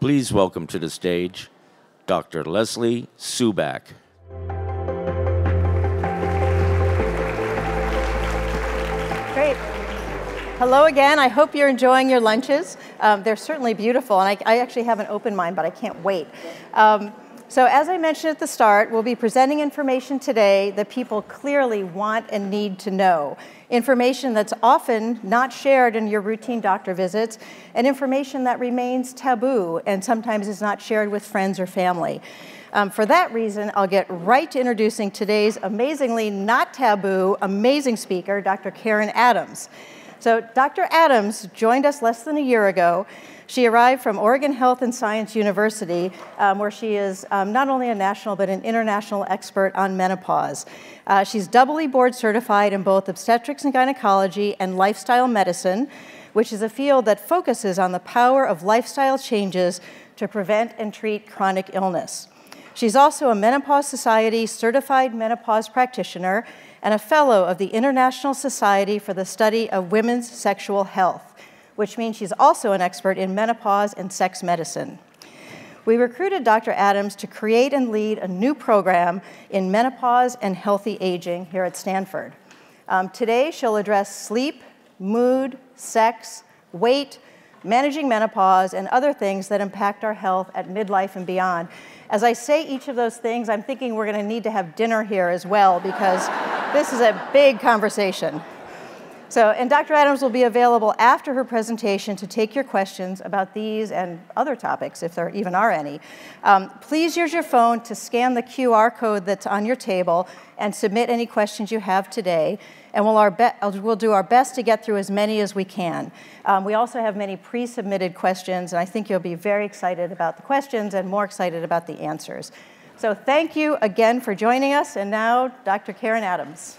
Please welcome to the stage Dr. Leslie Subak. Great. Hello again. I hope you're enjoying your lunches. They're certainly beautiful, and I actually have an open mind, but I can't wait. So as I mentioned at the start, we'll be presenting information today that people clearly want and need to know. Information that's often not shared in your routine doctor visits, and information that remains taboo and sometimes is not shared with friends or family. For that reason, I'll get right to introducing today's amazingly not taboo, amazing speaker, Dr. Karen Adams. So Dr. Adams joined us less than a year ago. She arrived from Oregon Health and Science University, where she is not only a national but an international expert on menopause. She's doubly board certified in both obstetrics and gynecology and lifestyle medicine, which is a field that focuses on the power of lifestyle changes to prevent and treat chronic illness. She's also a Menopause Society certified menopause practitioner and a fellow of the International Society for the Study of Women's Sexual Health, which means she's also an expert in menopause and sex medicine. We recruited Dr. Adams to create and lead a new program in menopause and healthy aging here at Stanford. Today, she'll address sleep, mood, sex, weight, managing menopause, and other things that impact our health at midlife and beyond. As I say each of those things, I'm thinking we're going to need to have dinner here as well, because this is a big conversation. So, and Dr. Adams will be available after her presentation to take your questions about these and other topics, if there even are any. Please use your phone to scan the QR code that's on your table and submit any questions you have today, and we'll do our best to get through as many as we can. We also have many pre-submitted questions, and I think you'll be very excited about the questions and more excited about the answers. So thank you again for joining us, and now Dr. Karen Adams.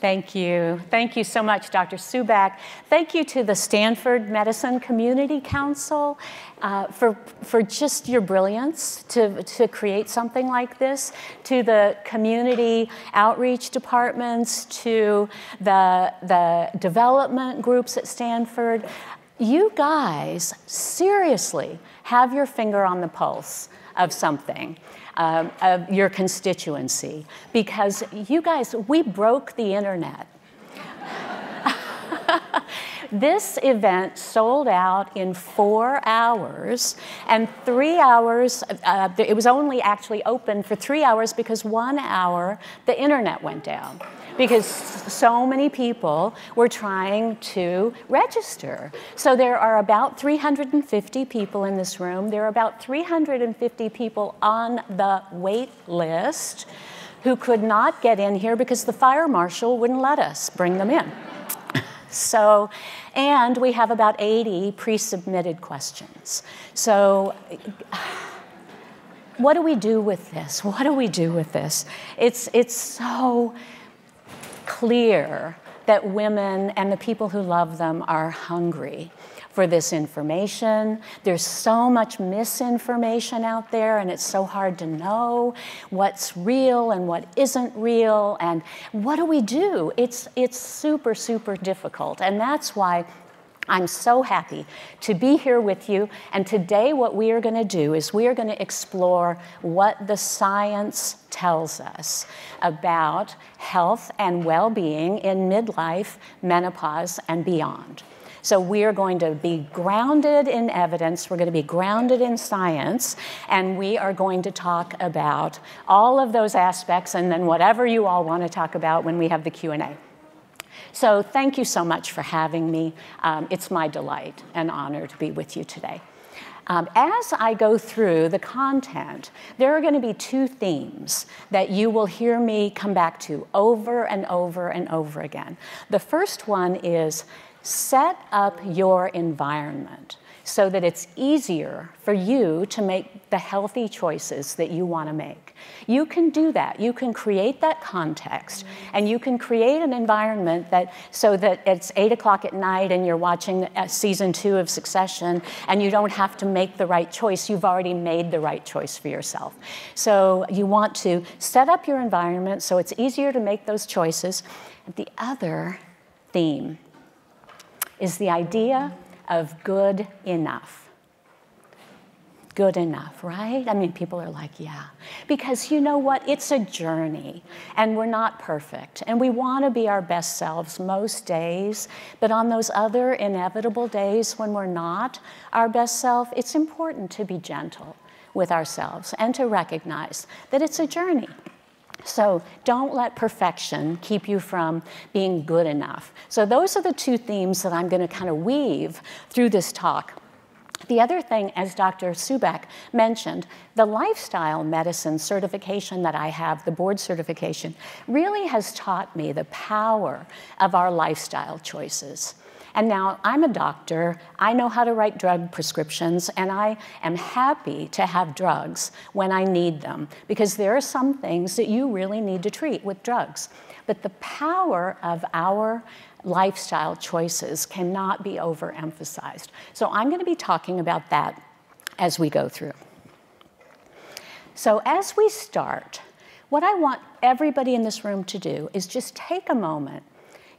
Thank you. Thank you so much, Dr. Subak. Thank you to the Stanford Medicine Community Council for just your brilliance to create something like this, to the community outreach departments, to the development groups at Stanford. You guys seriously have your finger on the pulse of something. Of your constituency, because you guys, we broke the internet. This event sold out in 4 hours, and 3 hours, it was only actually open for 3 hours because 1 hour the internet went down, because so many people were trying to register. So there are about 350 people in this room. There are about 350 people on the wait list who could not get in here because the fire marshal wouldn't let us bring them in. So, and we have about 80 pre-submitted questions. So, what do we do with this? What do we do with this? It's so clear that women and the people who love them are hungry for this information. There's so much misinformation out there, and it's so hard to know what's real and what isn't real, and what do we do? It's super, super difficult, and that's why I'm so happy to be here with you. And today what we are going to do is we are going to explore what the science tells us about health and well-being in midlife, menopause, and beyond. So we are going to be grounded in evidence, we're going to be grounded in science, and we are going to talk about all of those aspects and then whatever you all want to talk about when we have the Q&A. So thank you so much for having me. It's my delight and honor to be with you today. As I go through the content, there are going to be two themes that you will hear me come back to over and over and over again. The first one is set up your environment. so that it's easier for you to make the healthy choices that you want to make. You can do that. You can create that context, and you can create an environment that so that it's 8 o'clock at night and you're watching season 2 of Succession, and you don't have to make the right choice. You've already made the right choice for yourself. So you want to set up your environment so it's easier to make those choices. The other theme is the idea of good enough. Good enough, right? I mean, people are like, yeah. Because you know what? It's a journey, and we're not perfect, and we want to be our best selves most days, but on those other inevitable days when we're not our best self, it's important to be gentle with ourselves and to recognize that it's a journey. So don't let perfection keep you from being good enough. So those are the two themes that I'm going to kind of weave through this talk. The other thing, as Dr. Subak mentioned, the lifestyle medicine certification that I have, the board certification, really has taught me the power of our lifestyle choices. And now I'm a doctor, I know how to write drug prescriptions, and I am happy to have drugs when I need them, because there are some things that you really need to treat with drugs. But the power of our lifestyle choices cannot be overemphasized. So I'm going to be talking about that as we go through. So as we start, what I want everybody in this room to do is just take a moment.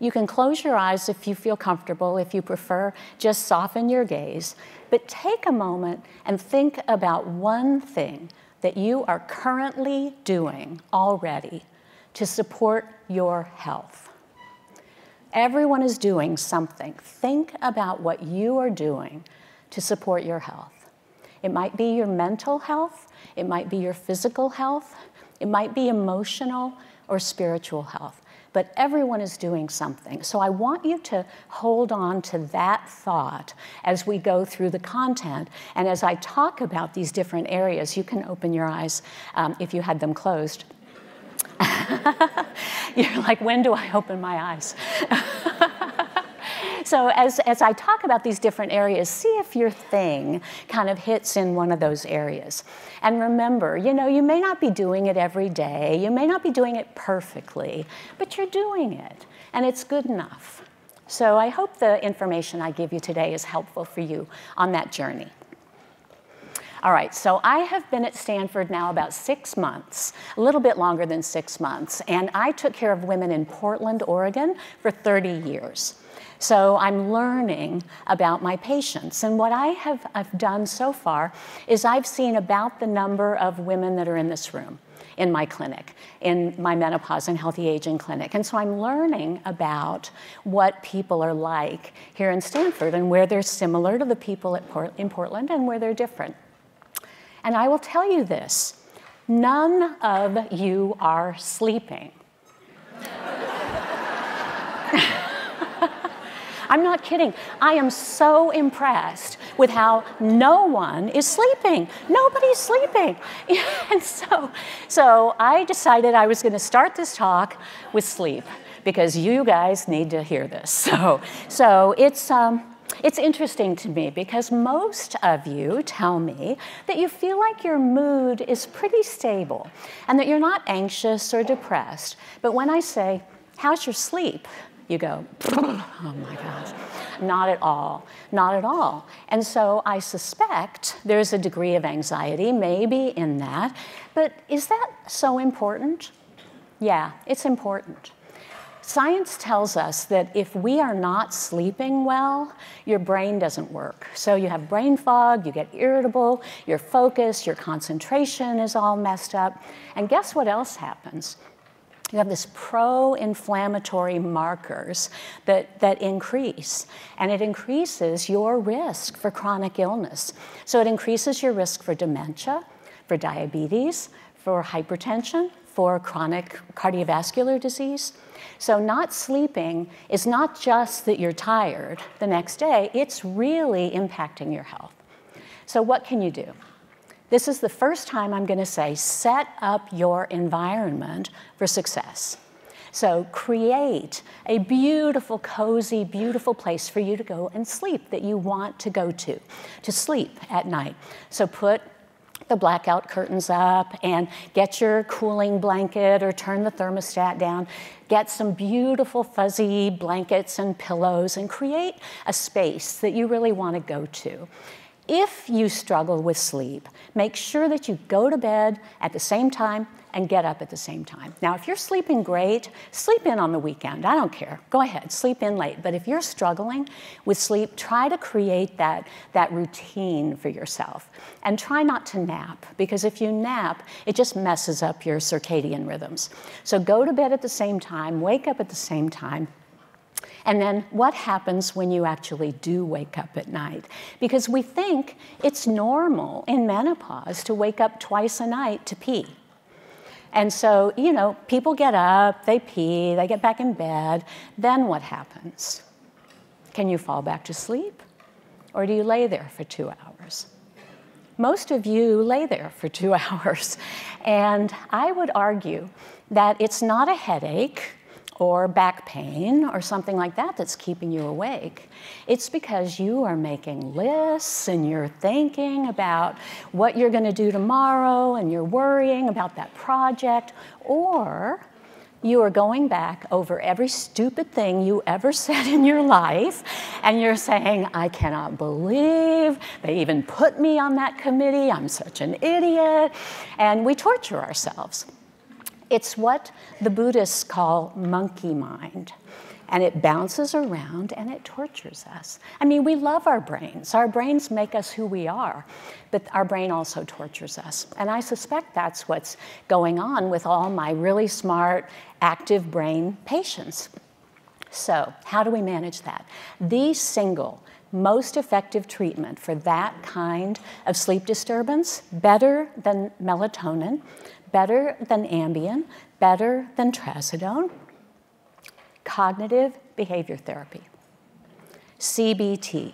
You can close your eyes if you feel comfortable, if you prefer, just soften your gaze. But take a moment and think about one thing that you are currently doing already to support your health. Everyone is doing something. Think about what you are doing to support your health. It might be your mental health, it might be your physical health, it might be emotional or spiritual health. But everyone is doing something. So I want you to hold on to that thought as we go through the content. And as I talk about these different areas, you can open your eyes if you had them closed. You're like, when do I open my eyes? So as I talk about these different areas, see if your thing kind of hits in one of those areas. And remember, you know, you may not be doing it every day, you may not be doing it perfectly, but you're doing it, and it's good enough. So I hope the information I give you today is helpful for you on that journey. All right, so I have been at Stanford now about 6 months, a little bit longer than 6 months, and I took care of women in Portland, Oregon for 30 years. So I'm learning about my patients. And what I've done so far is I've seen about the number of women that are in this room, in my clinic, in my menopause and healthy aging clinic. And so I'm learning about what people are like here in Stanford and where they're similar to the people in Portland and where they're different. And I will tell you this, none of you are sleeping. I'm not kidding. I am so impressed with how no one is sleeping. Nobody's sleeping. And so I decided I was going to start this talk with sleep, because you guys need to hear this. So it's interesting to me, because most of you tell me that you feel like your mood is pretty stable and that you're not anxious or depressed. But when I say, how's your sleep? You go, oh my gosh, not at all, not at all. And so I suspect there's a degree of anxiety maybe in that, but is that so important? Yeah, it's important. Science tells us that if we are not sleeping well, your brain doesn't work. So you have brain fog, you get irritable, your focus, your concentration is all messed up. And guess what else happens? You have this pro-inflammatory markers that increase, and it increases your risk for chronic illness. So it increases your risk for dementia, for diabetes, for hypertension, for chronic cardiovascular disease. So not sleeping is not just that you're tired the next day, it's really impacting your health. So what can you do? This is the first time I'm going to say, set up your environment for success. So create a beautiful, cozy, beautiful place for you to go and sleep that you want to go to sleep at night. So put the blackout curtains up and get your cooling blanket or turn the thermostat down. Get some beautiful fuzzy blankets and pillows and create a space that you really want to go to. If you struggle with sleep, make sure that you go to bed at the same time and get up at the same time. Now, if you're sleeping great, sleep in on the weekend. I don't care. Go ahead, sleep in late. But if you're struggling with sleep, try to create that routine for yourself. And try not to nap, because if you nap, it just messes up your circadian rhythms. So go to bed at the same time, wake up at the same time. And then what happens when you actually do wake up at night? Because we think it's normal in menopause to wake up twice a night to pee. And so, you know, people get up, they pee, they get back in bed. Then what happens? Can you fall back to sleep? Or do you lay there for 2 hours? Most of you lay there for 2 hours. And I would argue that it's not a headache or back pain or something like that that's keeping you awake. It's because you are making lists and you're thinking about what you're going to do tomorrow and you're worrying about that project, or you are going back over every stupid thing you ever said in your life and you're saying, I cannot believe they even put me on that committee. I'm such an idiot. And we torture ourselves. It's what the Buddhists call monkey mind. And it bounces around and it tortures us. I mean, we love our brains. Our brains make us who we are. But our brain also tortures us. And I suspect that's what's going on with all my really smart, active brain patients. So how do we manage that? The single most effective treatment for that kind of sleep disturbance, better than melatonin, better than Ambien, better than Trazodone, cognitive behavior therapy, CBT.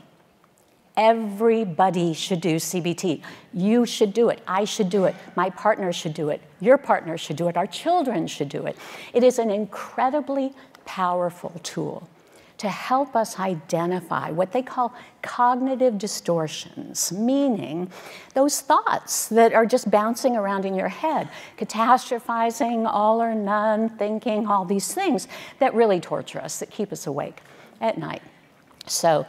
Everybody should do CBT. You should do it. I should do it. My partner should do it. Your partner should do it. Our children should do it. It is an incredibly powerful tool to help us identify what they call cognitive distortions, meaning those thoughts that are just bouncing around in your head, catastrophizing, all or none, thinking, all these things that really torture us, that keep us awake at night. So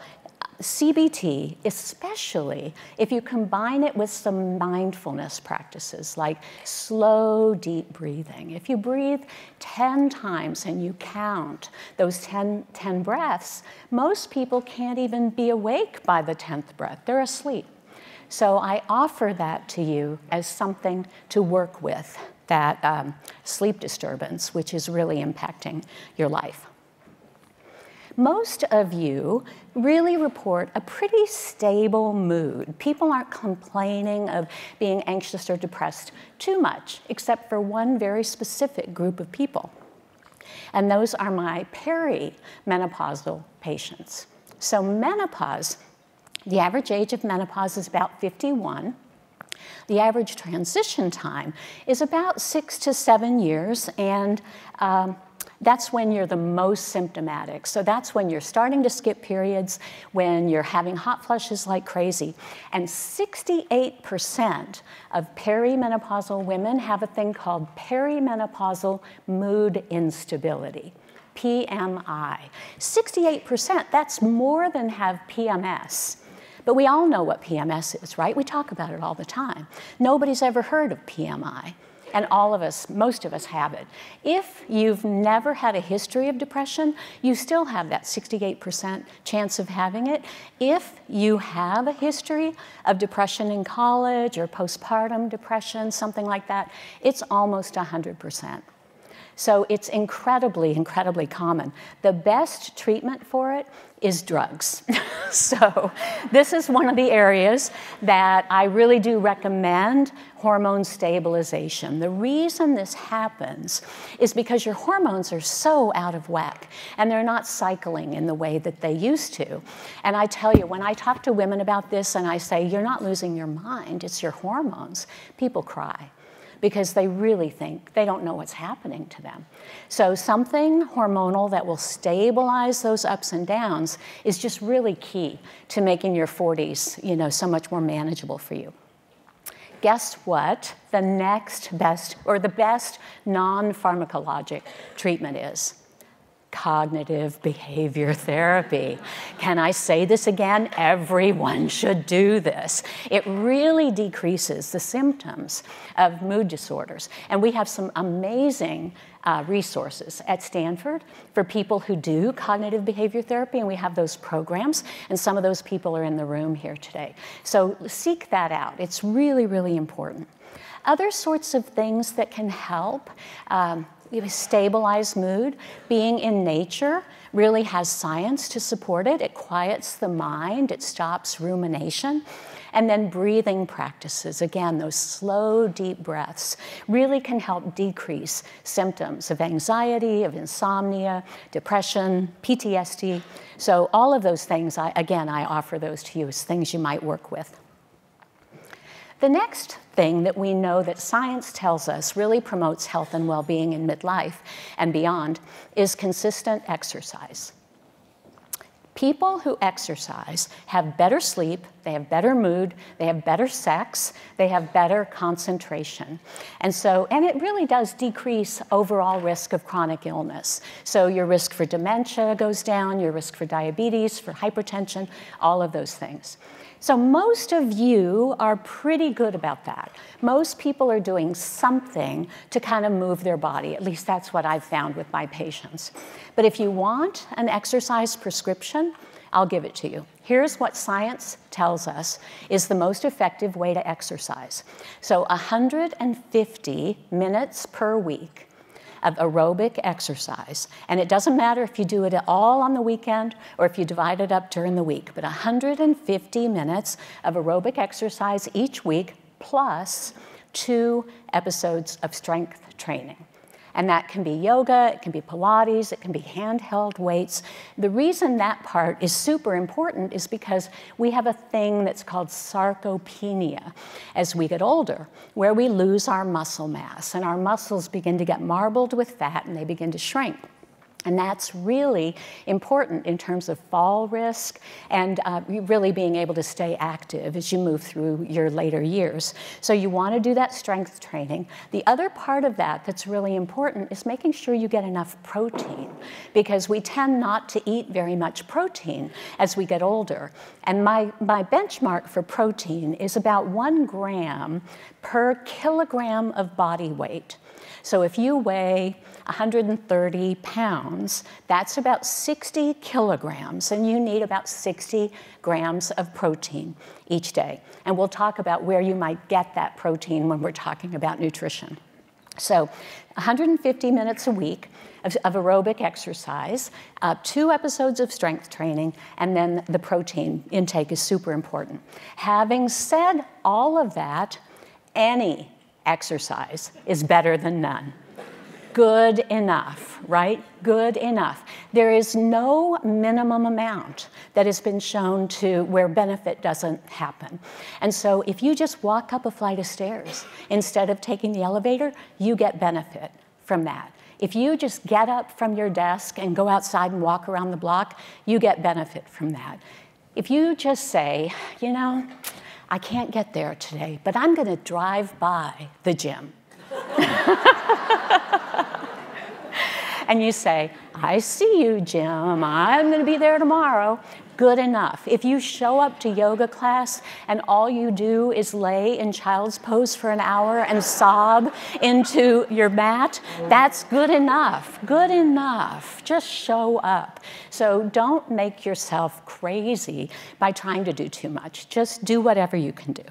CBT, especially if you combine it with some mindfulness practices like slow, deep breathing. If you breathe 10 times and you count those 10 breaths, most people can't even be awake by the 10th breath. They're asleep. So I offer that to you as something to work with, that sleep disturbance, which is really impacting your life. Most of you really report a pretty stable mood. People aren't complaining of being anxious or depressed too much, except for one very specific group of people. And those are my perimenopausal patients. So menopause, the average age of menopause is about 51. The average transition time is about 6 to 7 years, and that's when you're the most symptomatic. So that's when you're starting to skip periods, when you're having hot flushes like crazy. And 68% of perimenopausal women have a thing called perimenopausal mood instability, PMI. 68%, that's more than have PMS. But we all know what PMS is, right? We talk about it all the time. Nobody's ever heard of PMI. And all of us, most of us have it. If you've never had a history of depression, you still have that 68% chance of having it. If you have a history of depression in college or postpartum depression, something like that, it's almost 100%. So it's incredibly, incredibly common. The best treatment for it is drugs. So this is one of the areas that I really do recommend hormone stabilization. The reason this happens is because your hormones are so out of whack and they're not cycling in the way that they used to. And I tell you, when I talk to women about this and I say, you're not losing your mind, it's your hormones, people cry. because they really think they don't know what's happening to them. So something hormonal that will stabilize those ups and downs is just really key to making your 40s, you know, so much more manageable for you. Guess what the next best, or the best non-pharmacologic treatment is? Cognitive behavior therapy. Can I say this again? Everyone should do this. It really decreases the symptoms of mood disorders. And we have some amazing resources at Stanford for people who do cognitive behavior therapy, and we have those programs, and some of those people are in the room here today. So seek that out. It's really, really important. Other sorts of things that can help stabilize mood, being in nature really has science to support it. It quiets the mind, it stops rumination. And then breathing practices, again, those slow, deep breaths really can help decrease symptoms of anxiety, of insomnia, depression, PTSD. So all of those things, I offer those to you as things you might work with. The next thing that we know that science tells us really promotes health and well-being in midlife and beyond is consistent exercise. People who exercise have better sleep, they have better mood, they have better sex, they have better concentration. And it really does decrease overall risk of chronic illness. So your risk for dementia goes down, your risk for diabetes, for hypertension, all of those things. So most of you are pretty good about that. Most people are doing something to kind of move their body. At least that's what I've found with my patients. But if you want an exercise prescription, I'll give it to you. Here's what science tells us is the most effective way to exercise. So 150 minutes per week of aerobic exercise. And it doesn't matter if you do it all on the weekend or if you divide it up during the week, but 150 minutes of aerobic exercise each week plus 2 episodes of strength training. And that can be yoga, it can be Pilates, it can be handheld weights. The reason that part is super important is because we have a thing that's called sarcopenia as we get older, where we lose our muscle mass and our muscles begin to get marbled with fat and they begin to shrink. And that's really important in terms of fall risk and really being able to stay active as you move through your later years. So you want to do that strength training. The other part of that that's really important is making sure you get enough protein, because we tend not to eat very much protein as we get older. And my benchmark for protein is about 1 gram per kilogram of body weight. So if you weigh 130 pounds, that's about 60 kilograms, and you need about 60 grams of protein each day. And we'll talk about where you might get that protein when we're talking about nutrition. So 150 minutes a week of aerobic exercise, 2 episodes of strength training, and then the protein intake is super important. Having said all of that, any exercise is better than none. Good enough, right? Good enough. There is no minimum amount that has been shown to where benefit doesn't happen. And so if you just walk up a flight of stairs instead of taking the elevator, you get benefit from that. If you just get up from your desk and go outside and walk around the block, you get benefit from that. If you just say, you know, I can't get there today, but I'm going to drive by the gym. And you say, I see you, Jim. I'm going to be there tomorrow. Good enough. If you show up to yoga class and all you do is lay in child's pose for an hour and sob into your mat, that's good enough. Good enough. Just show up. So don't make yourself crazy by trying to do too much. Just do whatever you can do.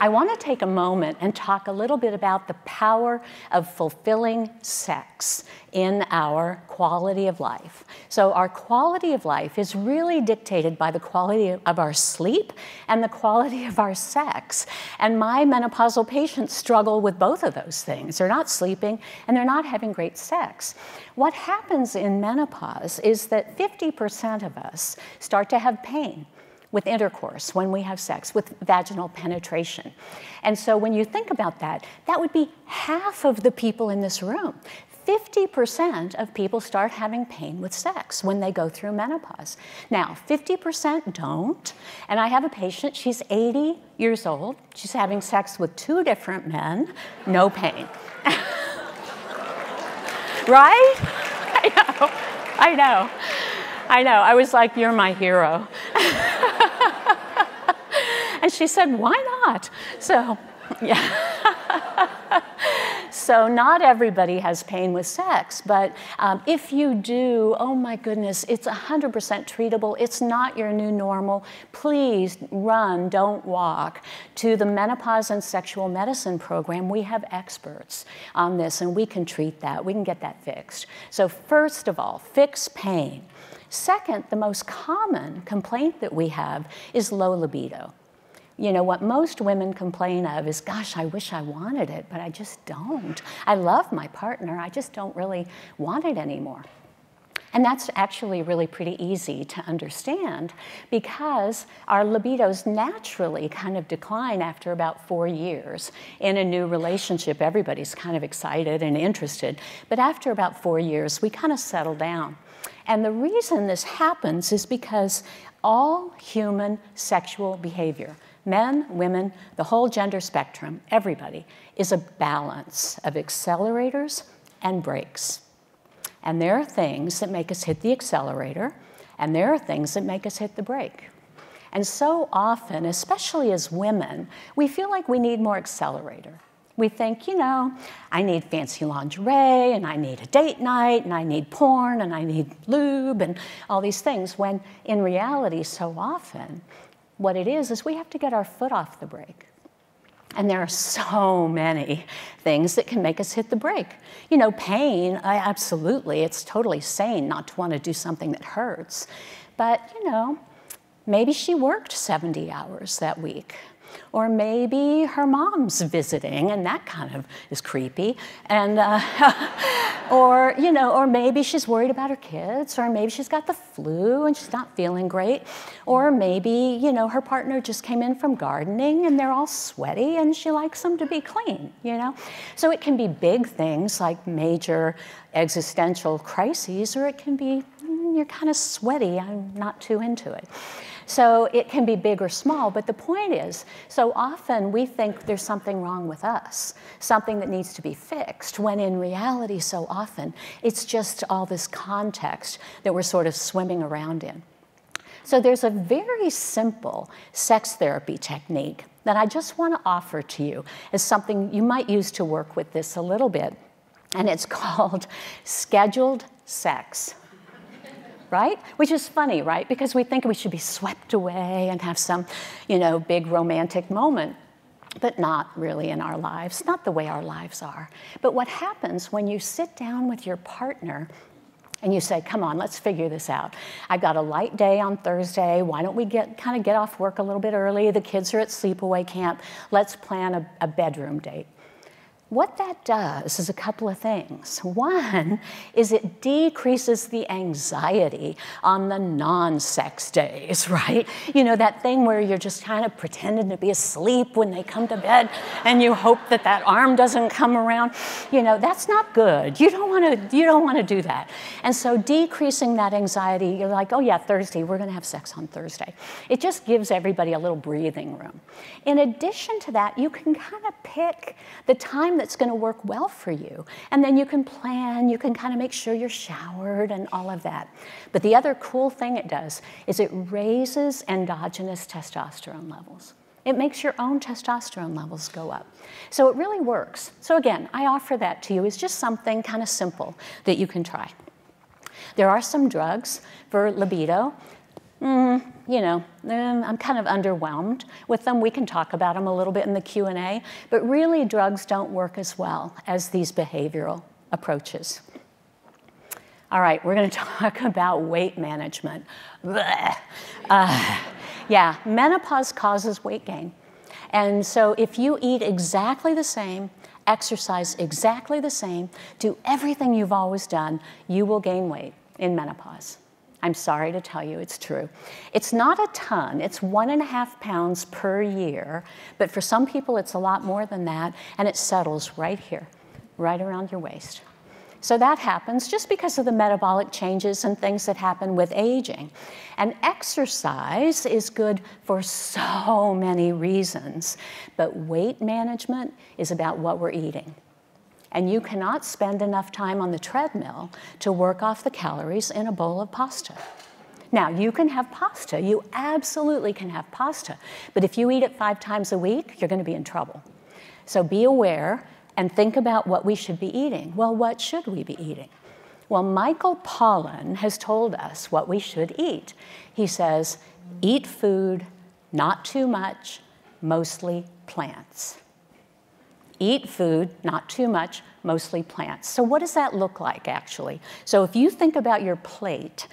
I want to take a moment and talk a little bit about the power of fulfilling sex in our quality of life. So our quality of life is really dictated by the quality of our sleep and the quality of our sex. And my menopausal patients struggle with both of those things. They're not sleeping and they're not having great sex. What happens in menopause is that 50% of us start to have pain. with intercourse, when we have sex, with vaginal penetration. And so when you think about that, that would be half of the people in this room. 50% of people start having pain with sex when they go through menopause. Now, 50% don't, and I have a patient, she's 80 years old, she's having sex with 2 different men, no pain. Right? I know. I was like, you're my hero. And she said, why not? So, yeah. So not everybody has pain with sex, but if you do, oh my goodness, it's 100% treatable. It's not your new normal. Please run, don't walk, to the Menopause and Sexual Medicine program. We have experts on this, and we can treat that. We can get that fixed. So first of all, fix pain. Second, the most common complaint that we have is low libido. You know, what most women complain of is, gosh, I wish I wanted it, but I just don't. I love my partner, I just don't really want it anymore. And that's actually really pretty easy to understand because our libidos naturally kind of decline after about 4 years. In a new relationship, everybody's kind of excited and interested, but after about 4 years, we kind of settle down. And the reason this happens is because all human sexual behavior, men, women, the whole gender spectrum, everybody, is a balance of accelerators and brakes. And there are things that make us hit the accelerator, and there are things that make us hit the brake. And so often, especially as women, we feel like we need more accelerator. We think, you know, I need fancy lingerie, and I need a date night, and I need porn, and I need lube, and all these things, when in reality, so often, what it is we have to get our foot off the brake. And there are so many things that can make us hit the brake. You know, pain, absolutely, it's totally sane not to want to do something that hurts. But, you know, maybe she worked 70 hours that week. Or maybe her mom's visiting, and that kind of is creepy. And, or, you know, or maybe she's worried about her kids, or maybe she's got the flu and she's not feeling great. Or maybe, you know, her partner just came in from gardening and they're all sweaty and she likes them to be clean, you know? So it can be big things like major existential crises, or it can be, you're kind of sweaty, I'm not too into it. So it can be big or small, but the point is, so often we think there's something wrong with us, something that needs to be fixed, when in reality, so often, it's just all this context that we're sort of swimming around in. So there's a very simple sex therapy technique that I just want to offer to you as something you might use to work with this a little bit, and it's called scheduled sex. Right? Which is funny, right? Because we think we should be swept away and have some, you know, big romantic moment, but not really in our lives, not the way our lives are. But what happens when you sit down with your partner and you say, come on, let's figure this out. I've got a light day on Thursday. Why don't we kind of get off work a little bit early? The kids are at sleepaway camp. Let's plan a bedroom date. What that does is a couple of things. One is it decreases the anxiety on the non-sex days, right? You know, that thing where you're just kind of pretending to be asleep when they come to bed and you hope that that arm doesn't come around. You know, that's not good. You don't want to do that. And so decreasing that anxiety, you're like, oh yeah, Thursday, we're going to have sex on Thursday. It just gives everybody a little breathing room. In addition to that, you can kind of pick the time that's going to work well for you. And then you can plan, you can kind of make sure you're showered and all of that. But the other cool thing it does is it raises endogenous testosterone levels. It makes your own testosterone levels go up. So it really works. So again, I offer that to you as just something kind of simple that you can try. There are some drugs for libido. You know, I'm kind of underwhelmed with them. We can talk about them a little bit in the Q&A, but really drugs don't work as well as these behavioral approaches. All right, we're going to talk about weight management. Yeah, menopause causes weight gain. And so if you eat exactly the same, exercise exactly the same, do everything you've always done, you will gain weight in menopause. I'm sorry to tell you it's true. It's not a ton, it's 1.5 pounds per year, but for some people it's a lot more than that, and it settles right here, right around your waist. So that happens just because of the metabolic changes and things that happen with aging. And exercise is good for so many reasons, but weight management is about what we're eating. And you cannot spend enough time on the treadmill to work off the calories in a bowl of pasta. Now, you can have pasta, you absolutely can have pasta, but if you eat it 5 times a week, you're gonna be in trouble. So be aware and think about what we should be eating. Well, what should we be eating? Well, Michael Pollan has told us what we should eat. He says, eat food, not too much, mostly plants. Eat food, not too much, mostly plants. So what does that look like, actually? So if you think about your plate,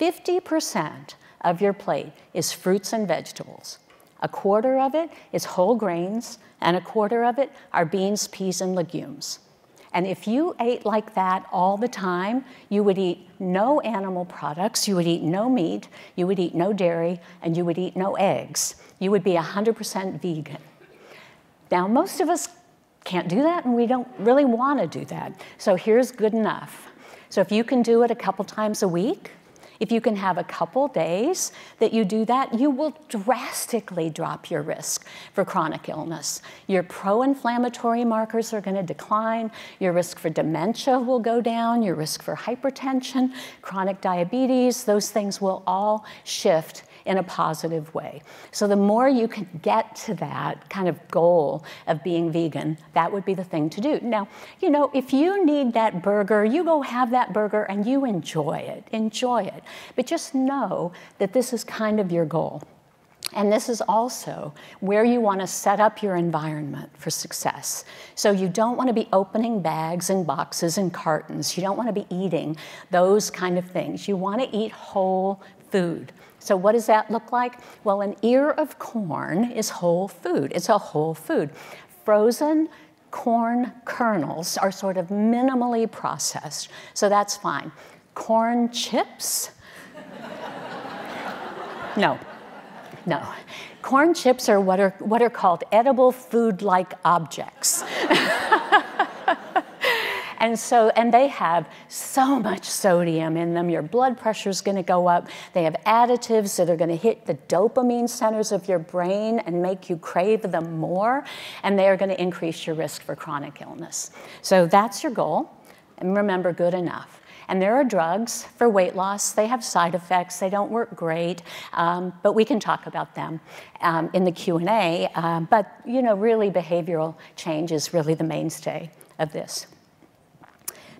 50% of your plate is fruits and vegetables. 1/4 of it is whole grains, and 1/4 of it are beans, peas, and legumes. And if you ate like that all the time, you would eat no animal products, you would eat no meat, you would eat no dairy, and you would eat no eggs. You would be 100% vegan. Now, most of us can't do that, and we don't really want to do that. So here's good enough. So if you can do it a couple times a week, if you can have a couple days that you do that, you will drastically drop your risk for chronic illness. Your pro-inflammatory markers are going to decline. Your risk for dementia will go down. Your risk for hypertension, chronic diabetes, those things will all shift in a positive way. So the more you can get to that kind of goal of being vegan, that would be the thing to do. Now, you know, if you need that burger, you go have that burger and you enjoy it. But just know that this is kind of your goal. And this is also where you want to set up your environment for success. So you don't want to be opening bags and boxes and cartons. You don't want to be eating those kind of things. You want to eat whole food. So what does that look like? Well, an ear of corn is whole food. It's a whole food. Frozen corn kernels are sort of minimally processed, so that's fine. Corn chips? No. No. Corn chips are what are called edible food-like objects. And they have so much sodium in them, your blood pressure's gonna go up, they have additives that are gonna hit the dopamine centers of your brain and make you crave them more, and they are gonna increase your risk for chronic illness. So that's your goal, and remember, good enough. And there are drugs for weight loss. They have side effects. They don't work great, but we can talk about them in the Q&A. But you know, really, behavioral change is really the mainstay of this.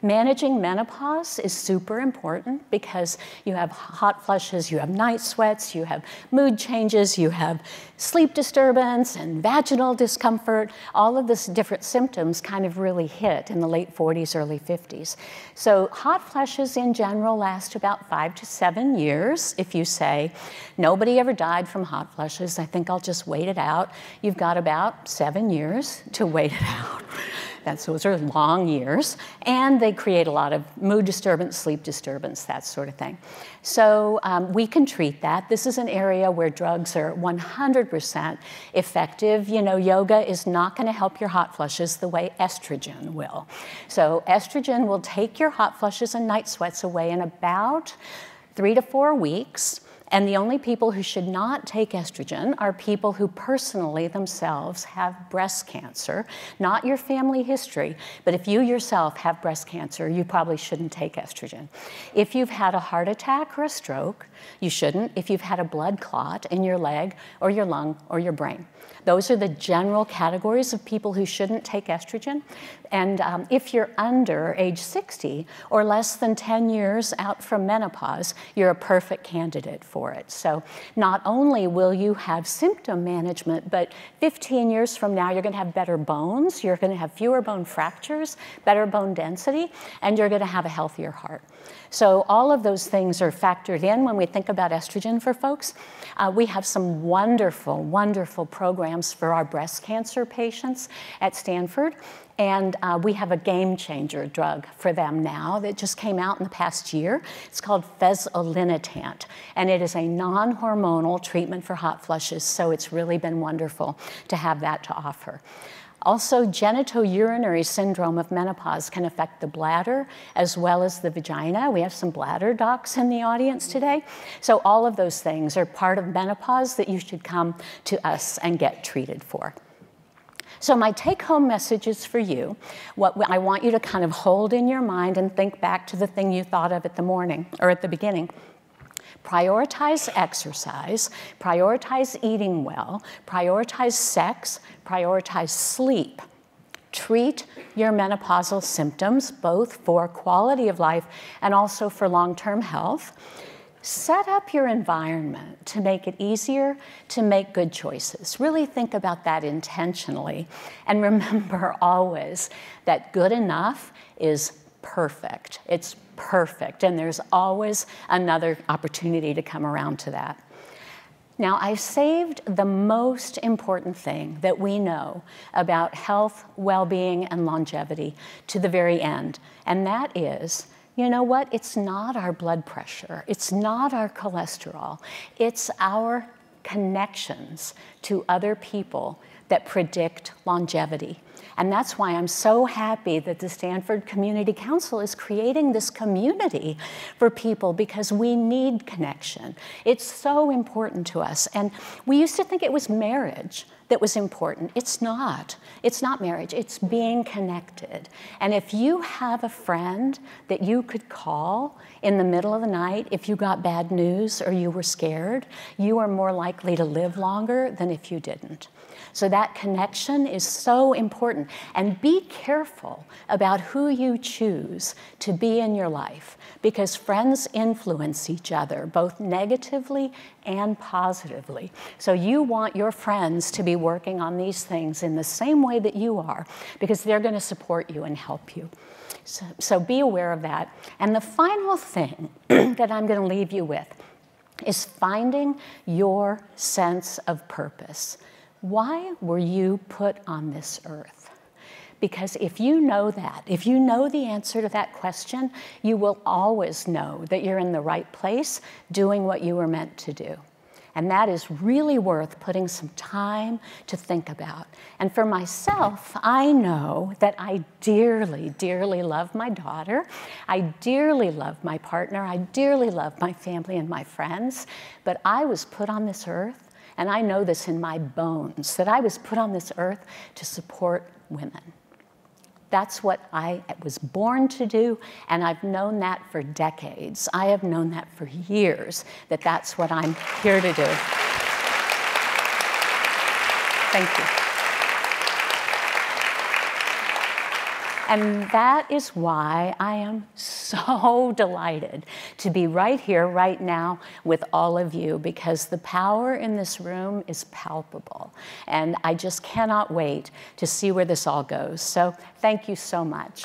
Managing menopause is super important because you have hot flushes, you have night sweats, you have mood changes, you have sleep disturbance and vaginal discomfort. All of these different symptoms kind of really hit in the late 40s, early 50s. So hot flushes in general last about 5 to 7 years. If you say, nobody ever died from hot flushes, I think I'll just wait it out. You've got about 7 years to wait it out. Those are long years, and they create a lot of mood disturbance, sleep disturbance, that sort of thing. So we can treat that. This is an area where drugs are 100% effective. You know, yoga is not going to help your hot flushes the way estrogen will. So estrogen will take your hot flushes and night sweats away in about 3 to 4 weeks. And the only people who should not take estrogen are people who personally themselves have breast cancer, not your family history, but if you yourself have breast cancer, you probably shouldn't take estrogen. If you've had a heart attack or a stroke, you shouldn't. If you've had a blood clot in your leg or your lung or your brain. Those are the general categories of people who shouldn't take estrogen. And if you're under age 60 or less than 10 years out from menopause, you're a perfect candidate for it. So not only will you have symptom management, but 15 years from now, you're going to have better bones, you're going to have fewer bone fractures, better bone density, and you're going to have a healthier heart. So all of those things are factored in when we think about estrogen for folks. We have some wonderful, wonderful programs for our breast cancer patients at Stanford. And we have a game changer drug for them now that just came out in the past year. It's called fezolinetant, and it is a non-hormonal treatment for hot flushes. So it's really been wonderful to have that to offer. Also, genitourinary syndrome of menopause can affect the bladder as well as the vagina. We have some bladder docs in the audience today. So all of those things are part of menopause that you should come to us and get treated for. So my take-home messages for you, what I want you to kind of hold in your mind and think back to the thing you thought of at the beginning. Prioritize exercise, prioritize eating well, prioritize sex, prioritize sleep. Treat your menopausal symptoms, both for quality of life and also for long-term health. Set up your environment to make it easier to make good choices. Really think about that intentionally. And remember always that good enough is perfect. It's perfect, and there's always another opportunity to come around to that. Now, I saved the most important thing that we know about health, well-being, and longevity to the very end, and that is, you know what? It's not our blood pressure. It's not our cholesterol. It's our connections to other people that predict longevity. And that's why I'm so happy that the Stanford Community Council is creating this community for people, because we need connection. It's so important to us. And we used to think it was marriage that was important. It's not. It's not marriage. It's being connected. And if you have a friend that you could call in the middle of the night if you got bad news or you were scared, you are more likely to live longer than if you didn't. So that connection is so important. And be careful about who you choose to be in your life, because friends influence each other, both negatively and positively. So you want your friends to be working on these things in the same way that you are, because they're going to support you and help you. So be aware of that. And the final thing that I'm going to leave you with is finding your sense of purpose. Why were you put on this earth? Because if you know that, if you know the answer to that question, you will always know that you're in the right place doing what you were meant to do. And that is really worth putting some time to think about. And for myself, I know that I dearly, dearly love my daughter. I dearly love my partner. I dearly love my family and my friends. But I was put on this earth, and I know this in my bones, that I was put on this earth to support women. That's what I was born to do, and I've known that for decades. I have known that for years, that that's what I'm here to do. Thank you. And that is why I am so delighted to be right here, right now, with all of you, because the power in this room is palpable. And I just cannot wait to see where this all goes. So thank you so much.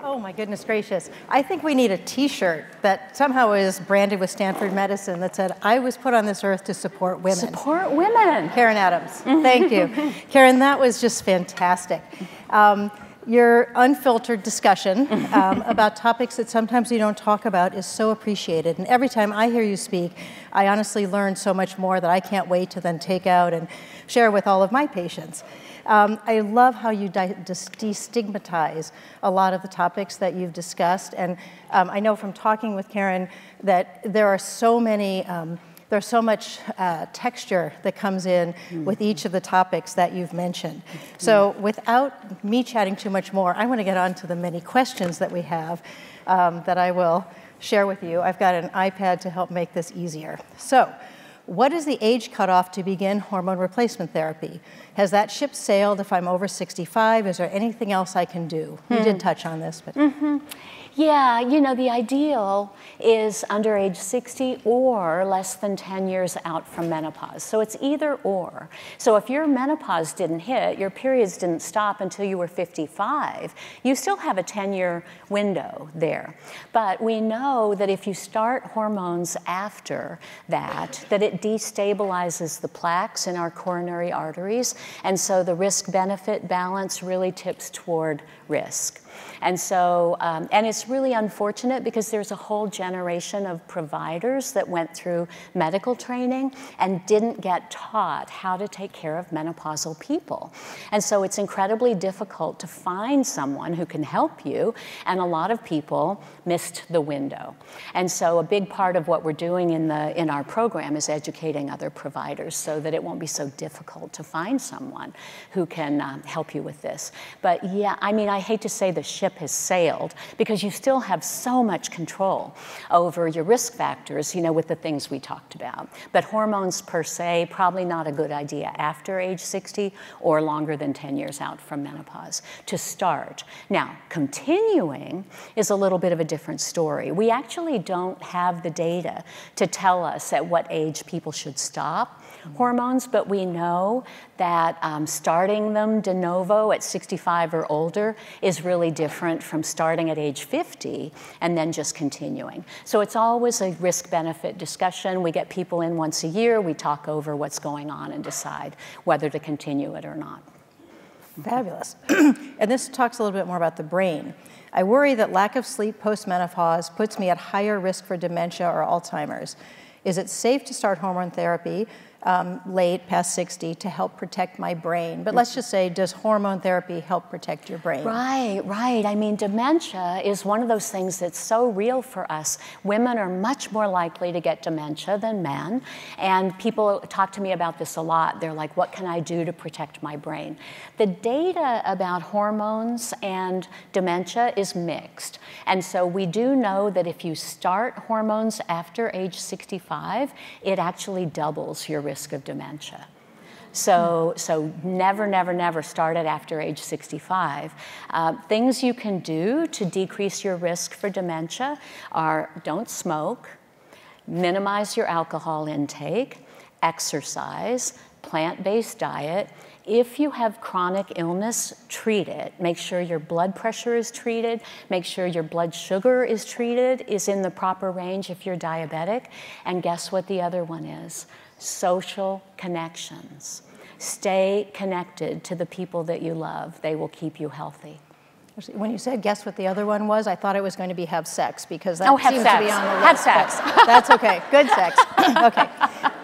Oh my goodness gracious. I think we need a t-shirt that somehow is branded with Stanford Medicine that said, I was put on this earth to support women. Support women. Karen Adams, thank you. Karen, that was just fantastic. Your unfiltered discussion about topics that sometimes we don't talk about is so appreciated. And every time I hear you speak, I honestly learn so much more that I can't wait to then take out and share with all of my patients. I love how you destigmatize a lot of the topics that you've discussed, and I know from talking with Karen that there are so many, there's so much texture that comes in with each of the topics that you've mentioned. So without me chatting too much more, I want to get on to the many questions that we have that I will share with you. I've got an iPad to help make this easier. So, what is the age cutoff to begin hormone replacement therapy? Has that ship sailed if I'm over 65? Is there anything else I can do? You did touch on this, but. Yeah, you know, the ideal is under age 60 or less than 10 years out from menopause. So it's either or. So if your menopause didn't hit, your periods didn't stop until you were 55, you still have a 10-year window there. But we know that if you start hormones after that, that it destabilizes the plaques in our coronary arteries. And so the risk-benefit balance really tips toward risk. And so, and it's really unfortunate because there's a whole generation of providers that went through medical training and didn't get taught how to take care of menopausal people. And so it's incredibly difficult to find someone who can help you, and a lot of people missed the window. And so a big part of what we're doing in our program is educating other providers so that it won't be so difficult to find someone who can help you with this. But yeah, I mean, I hate to say the ship has sailed because you still have so much control over your risk factors, you know, with the things we talked about. But hormones per se, probably not a good idea after age 60 or longer than 10 years out from menopause to start. Now, continuing is a little bit of a different story. We actually don't have the data to tell us at what age people should stop hormones, but we know that starting them de novo at 65 or older is really different from starting at age 50 and then just continuing. So it's always a risk-benefit discussion. We get people in once a year, we talk over what's going on and decide whether to continue it or not. Fabulous. And this talks a little bit more about the brain. I worry that lack of sleep post-menopause puts me at higher risk for dementia or Alzheimer's. Is it safe to start hormone therapy late, past 60, to help protect my brain? But let's just say, does hormone therapy help protect your brain? Right, right. I mean, dementia is one of those things that's so real for us. Women are much more likely to get dementia than men. And people talk to me about this a lot. They're like, what can I do to protect my brain? The data about hormones and dementia is mixed. And so we do know that if you start hormones after age 65, it actually doubles your risk of dementia. So never, never, never start it after age 65. Things you can do to decrease your risk for dementia are don't smoke, minimize your alcohol intake, exercise, plant-based diet. If you have chronic illness, treat it. Make sure your blood pressure is treated. Make sure your blood sugar is treated, is in the proper range if you're diabetic. And guess what the other one is? Social connections. Stay connected to the people that you love. They will keep you healthy. When you said guess what the other one was, I thought it was going to be have sex, because that seems to be on the list. Have sex. That's okay. Good sex. Okay.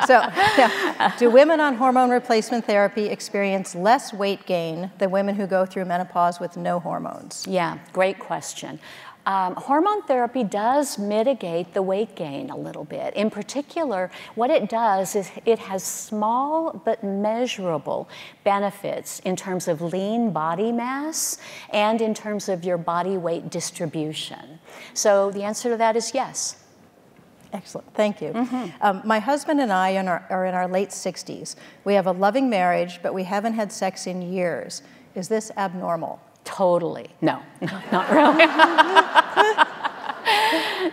So yeah. Do women on hormone replacement therapy experience less weight gain than women who go through menopause with no hormones? Yeah, great question. Hormone therapy does mitigate the weight gain a little bit. In particular, what it does is it has small but measurable benefits in terms of lean body mass and in terms of your body weight distribution. So the answer to that is yes. Excellent, thank you. Mm-hmm. My husband and I are in our late 60s. We have a loving marriage, but we haven't had sex in years. Is this abnormal? Totally. No, not really.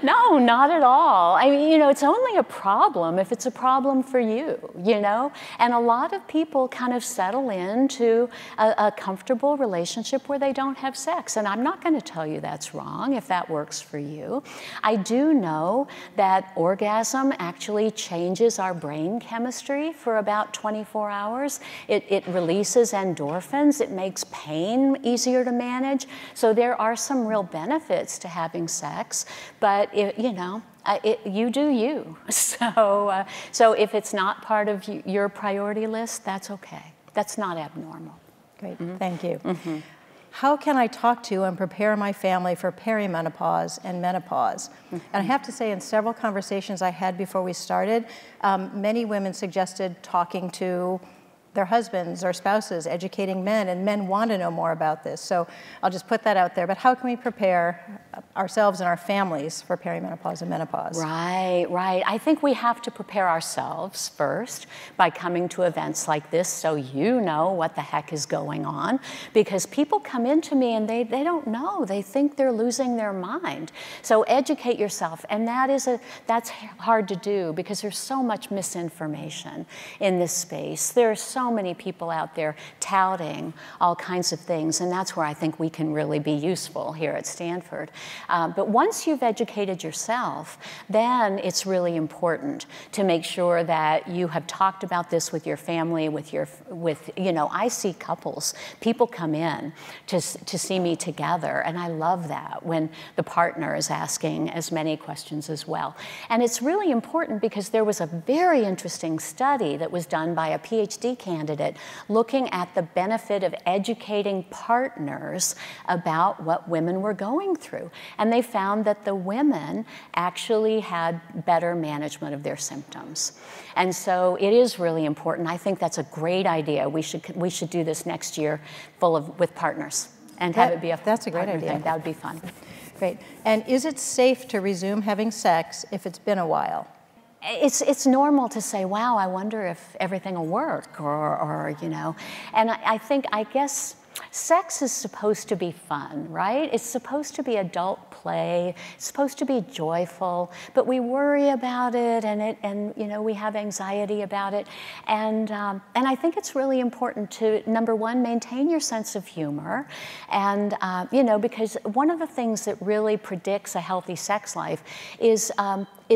No, not at all. I mean, you know, it's only a problem if it's a problem for you, you know? And a lot of people kind of settle into a comfortable relationship where they don't have sex. And I'm not going to tell you that's wrong if that works for you. I do know that orgasm actually changes our brain chemistry for about 24 hours. It releases endorphins. It makes pain easier to manage. So there are some real benefits to having sex. But, you do you. So if it's not part of your priority list, that's okay. That's not abnormal. Great, mm-hmm. Thank you. Mm-hmm. How can I talk to and prepare my family for perimenopause and menopause? Mm-hmm. And I have to say, in several conversations I had before we started, many women suggested talking to their husbands or spouses, educating men, and men want to know more about this. So I'll just put that out there. But how can we prepare ourselves and our families for perimenopause and menopause. Right, right. I think we have to prepare ourselves first by coming to events like this so you know what the heck is going on, because people come into me and they don't know. They think they're losing their mind. So educate yourself, and that's hard to do because there's so much misinformation in this space. There are so many people out there touting all kinds of things, and that's where I think we can really be useful here at Stanford. But once you've educated yourself, then it's really important to make sure that you have talked about this with your family, with I see couples, people come in to see me together, and I love that when the partner is asking as many questions as well. And it's really important because there was a very interesting study that was done by a PhD candidate looking at the benefit of educating partners about what women were going through. And they found that the women actually had better management of their symptoms. And so it is really important. I think that's a great idea. We should do this next year with partners and have it be a partner thing. That would be fun. Great. And is it safe to resume having sex if it's been a while? It's normal to say, wow, I wonder if everything will work, or and I guess sex is supposed to be fun, right? It's supposed to be adult play. It's supposed to be joyful, but we worry about it, and we have anxiety about it, and I think it's really important to, number one, maintain your sense of humor, and because one of the things that really predicts a healthy sex life is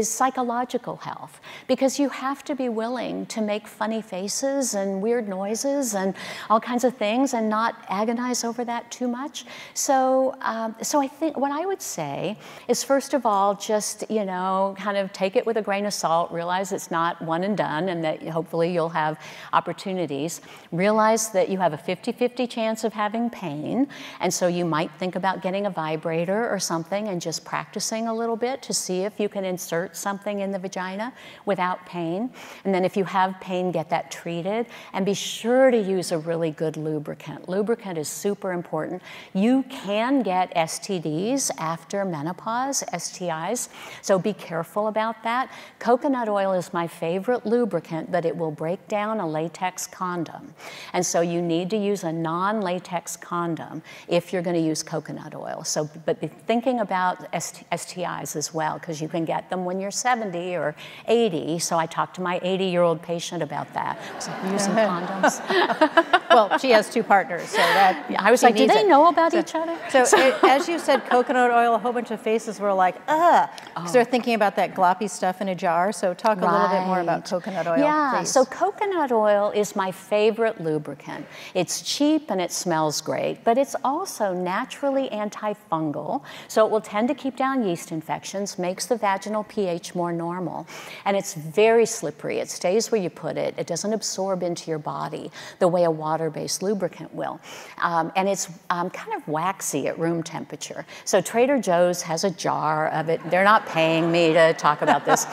psychological health, because you have to be willing to make funny faces and weird noises and all kinds of things and not agonize over that too much. So I think what I would say is, first of all, just, kind of take it with a grain of salt, realize it's not one and done, and that hopefully you'll have opportunities. Realize that you have a 50-50 chance of having pain, and so you might think about getting a vibrator or something and just practicing a little bit to see if you can insert something in the vagina without pain. And then if you have pain, get that treated, and be sure to use a really good lubricant. Lubricant is super important. You can get STDs after menopause, STIs, so be careful about that. Coconut oil is my favorite lubricant, but it will break down a latex condom. And so you need to use a non-latex condom if you're going to use coconut oil. So, but be thinking about STIs as well, because you can get them when you're 70 or 80, so I talked to my 80-year-old patient about that. I was like, "Are you using condoms?" Well, she has two partners, so that I was like, "Do they know about each other?" So as you said, coconut oil, a whole bunch of faces were like, "Ugh," because they're thinking about that gloppy stuff in a jar. So talk a little bit more about coconut oil. Yeah, please. So coconut oil is my favorite lubricant. It's cheap and it smells great, but it's also naturally antifungal, so it will tend to keep down yeast infections, makes the vaginal pH more normal, and it's very slippery. It stays where you put it. It doesn't absorb into your body the way a water-based lubricant will. And it's kind of waxy at room temperature. So Trader Joe's has a jar of it. They're not paying me to talk about this.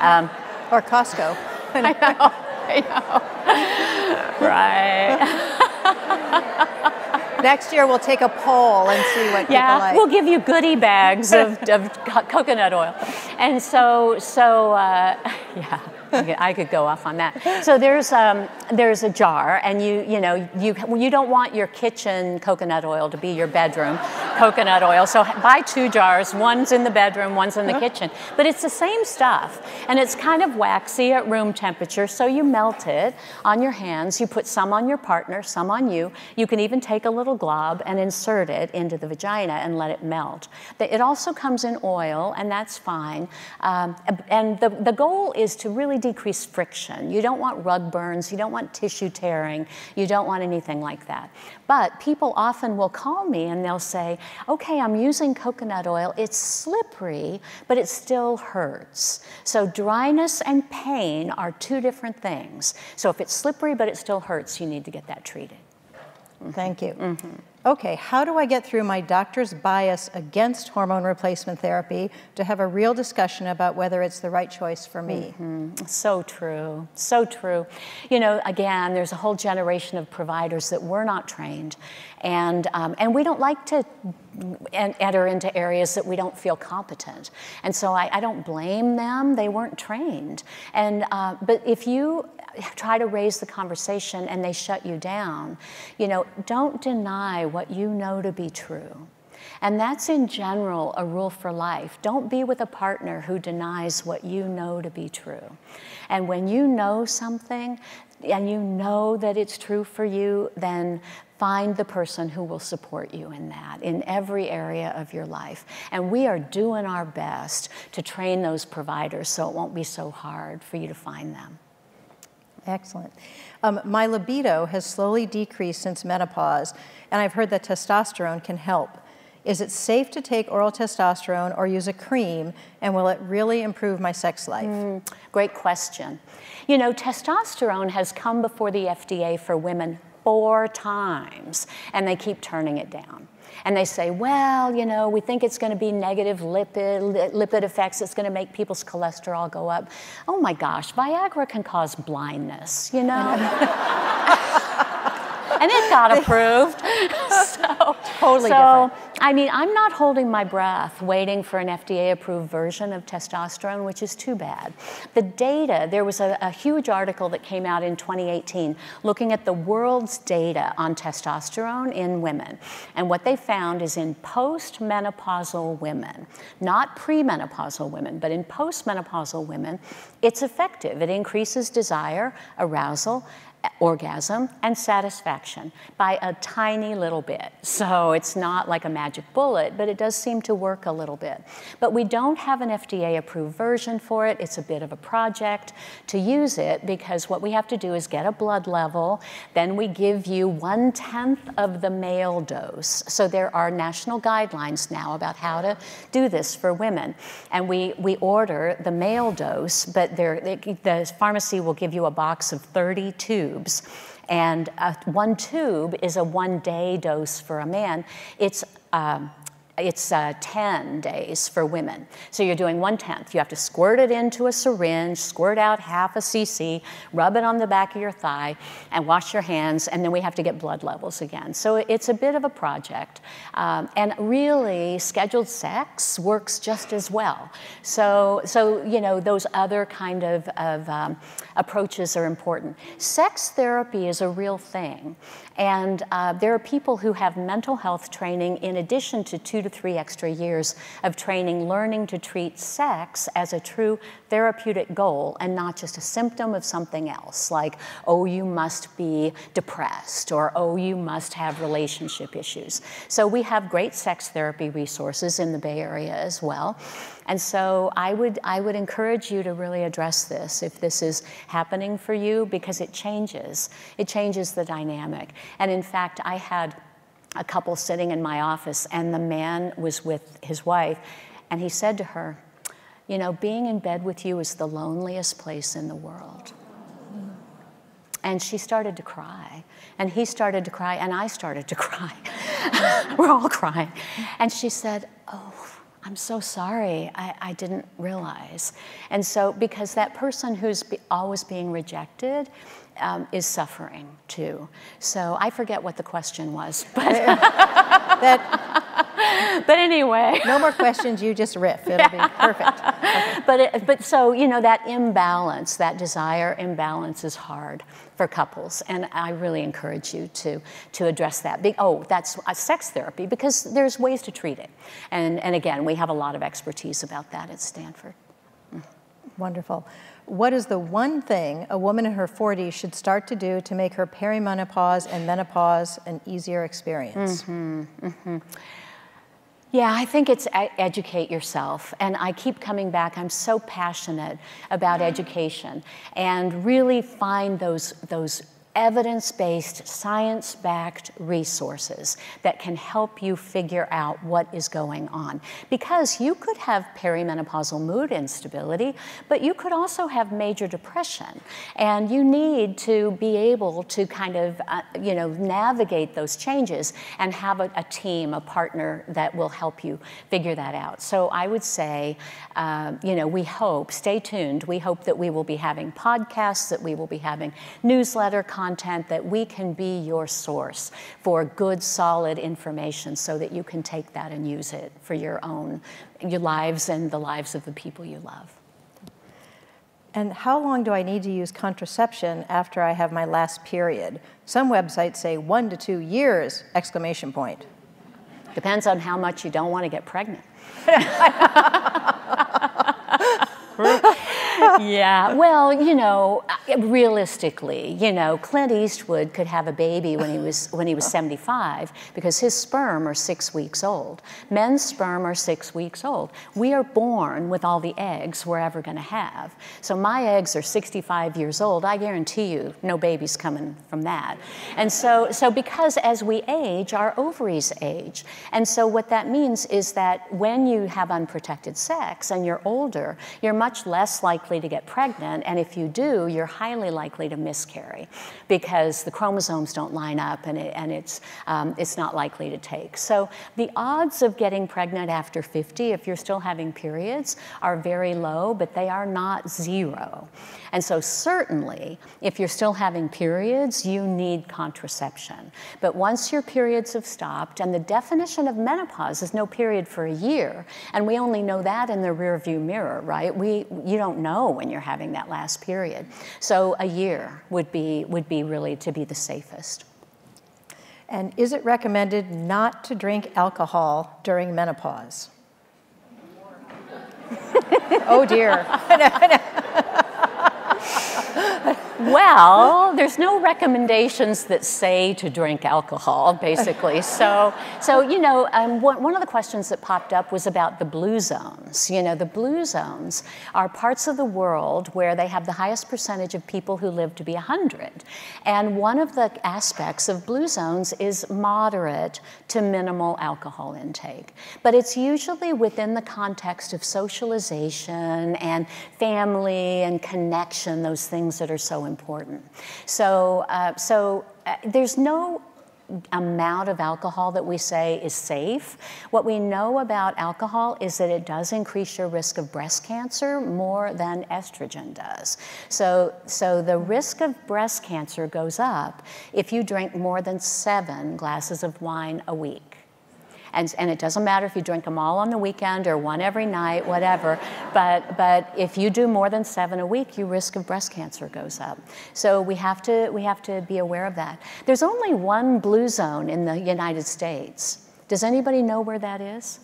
Or Costco. I know. Right. Next year, we'll take a poll and see what people like. Yeah, we'll give you goodie bags of coconut oil. And so I could go off on that. So there's a jar, and you don't want your kitchen coconut oil to be your bedroom coconut oil. So buy two jars. One's in the bedroom, one's in the kitchen. But it's the same stuff, and it's kind of waxy at room temperature. So you melt it on your hands. You put some on your partner, some on you. You can even take a little glob and insert it into the vagina and let it melt. It also comes in oil, and that's fine. And the goal is to really decrease friction. You don't want rug burns, you don't want tissue tearing, you don't want anything like that. But people often will call me and they'll say, okay, I'm using coconut oil, it's slippery, but it still hurts. So dryness and pain are two different things. So if it's slippery but it still hurts, you need to get that treated. Thank you. Okay, how do I get through my doctor's bias against hormone replacement therapy to have a real discussion about whether it's the right choice for me? So true, so true. Again, there's a whole generation of providers that were not trained, and we don't like to enter into areas that we don't feel competent. And so I don't blame them. They weren't trained. And, but if you try to raise the conversation and they shut you down, you know, don't deny what you know to be true. And that's in general a rule for life. Don't be with a partner who denies what you know to be true. And when you know something and you know that it's true for you, then find the person who will support you in that, in every area of your life. And we are doing our best to train those providers so it won't be so hard for you to find them. Excellent. My libido has slowly decreased since menopause, and I've heard that testosterone can help. Is it safe to take oral testosterone or use a cream, and will it really improve my sex life? Great question. You know, testosterone has come before the FDA for women 4 times, and they keep turning it down. And they say, well, you know, we think it's going to be negative lipid effects. It's going to make people's cholesterol go up. Oh, my gosh, Viagra can cause blindness, you know? And it got approved. So, totally different. I mean, I'm not holding my breath waiting for an FDA-approved version of testosterone, which is too bad. The data, there was a huge article that came out in 2018 looking at the world's data on testosterone in women. And what they found is in postmenopausal women, not premenopausal women, but in postmenopausal women, it's effective. It increases desire, arousal, orgasm, and satisfaction by a tiny little bit. So it's not like a magic bullet, but it does seem to work a little bit. But we don't have an FDA-approved version for it. It's a bit of a project to use it, because what we have to do is get a blood level, then we give you 1/10 of the male dose. So there are national guidelines now about how to do this for women. And we order the male dose, but the pharmacy will give you a box of 30 tubes. And one tube is a one-day dose for a man. It's 10 days for women. So you're doing 1/10. You have to squirt it into a syringe, squirt out half a cc, rub it on the back of your thigh, and wash your hands, and then we have to get blood levels again. So it's a bit of a project. And really, scheduled sex works just as well. So you know, those other kind of approaches are important. Sex therapy is a real thing. And there are people who have mental health training in addition to 2 to 3 extra years of training, learning to treat sex as a true therapeutic goal and not just a symptom of something else, like, oh, you must be depressed, or oh, you must have relationship issues. So we have great sex therapy resources in the Bay Area as well. And so I would encourage you to really address this if this is happening for you, because it changes. It changes the dynamic. And in fact, I had a couple sitting in my office, and the man was with his wife, and he said to her, you know, being in bed with you is the loneliest place in the world. And she started to cry, and he started to cry, and I started to cry. We're all crying. And she said, oh, I'm so sorry, I didn't realize. And so, because that person who's always being rejected is suffering too. So I forget what the question was, but, but anyway. No more questions, you just riff, it'll be perfect. Okay. But so, you know, that imbalance, that desire imbalance is hard for couples, and I really encourage you to address that. Oh, that's sex therapy, because there's ways to treat it. And again, we have a lot of expertise about that at Stanford. Wonderful. What is the one thing a woman in her 40s should start to do to make her perimenopause and menopause an easier experience? Yeah, I think it's educate yourself. And I keep coming back. I'm so passionate about education, and really find those evidence-based, science-backed resources that can help you figure out what is going on. Because you could have perimenopausal mood instability, but you could also have major depression. And you need to be able to kind of, you know, navigate those changes and have a team, a partner that will help you figure that out. So I would say, you know, we hope, stay tuned, we hope that we will be having podcasts, that we will be having newsletter content, content, that we can be your source for good, solid information so that you can take that and use it for your own lives and the lives of the people you love. And how long do I need to use contraception after I have my last period? Some websites say 1 to 2 years, exclamation point. Depends on how much you don't want to get pregnant. Yeah, well, you know, realistically, you know, Clint Eastwood could have a baby when he was 75 because his sperm are 6 weeks old. Men's sperm are 6 weeks old. We are born with all the eggs we're ever going to have. So my eggs are 65 years old. I guarantee you no baby's coming from that. And so because as we age, our ovaries age. And so what that means is that when you have unprotected sex and you're older, you're much less likely to get pregnant, and if you do, you're highly likely to miscarry because the chromosomes don't line up, and it's not likely to take. So the odds of getting pregnant after 50, if you're still having periods, are very low, but they are not zero. And so certainly, if you're still having periods, you need contraception. But once your periods have stopped, and the definition of menopause is no period for a year, and we only know that in the rearview mirror, right? You don't know when you're having that last period. So a year would be really to be the safest. And is it recommended not to drink alcohol during menopause? Oh dear. Well, there's no recommendations that say to drink alcohol, basically. So you know, one of the questions that popped up was about the blue zones. You know, the blue zones are parts of the world where they have the highest percentage of people who live to be 100. And one of the aspects of blue zones is moderate to minimal alcohol intake. But it's usually within the context of socialization and family and connection, those things that are so important. So there's no amount of alcohol that we say is safe. What we know about alcohol is that it does increase your risk of breast cancer more than estrogen does. So the risk of breast cancer goes up if you drink more than 7 glasses of wine a week. And it doesn't matter if you drink them all on the weekend or one every night, whatever, but if you do more than 7 a week, your risk of breast cancer goes up. So we have to be aware of that. There's only one blue zone in the United States. Does anybody know where that is?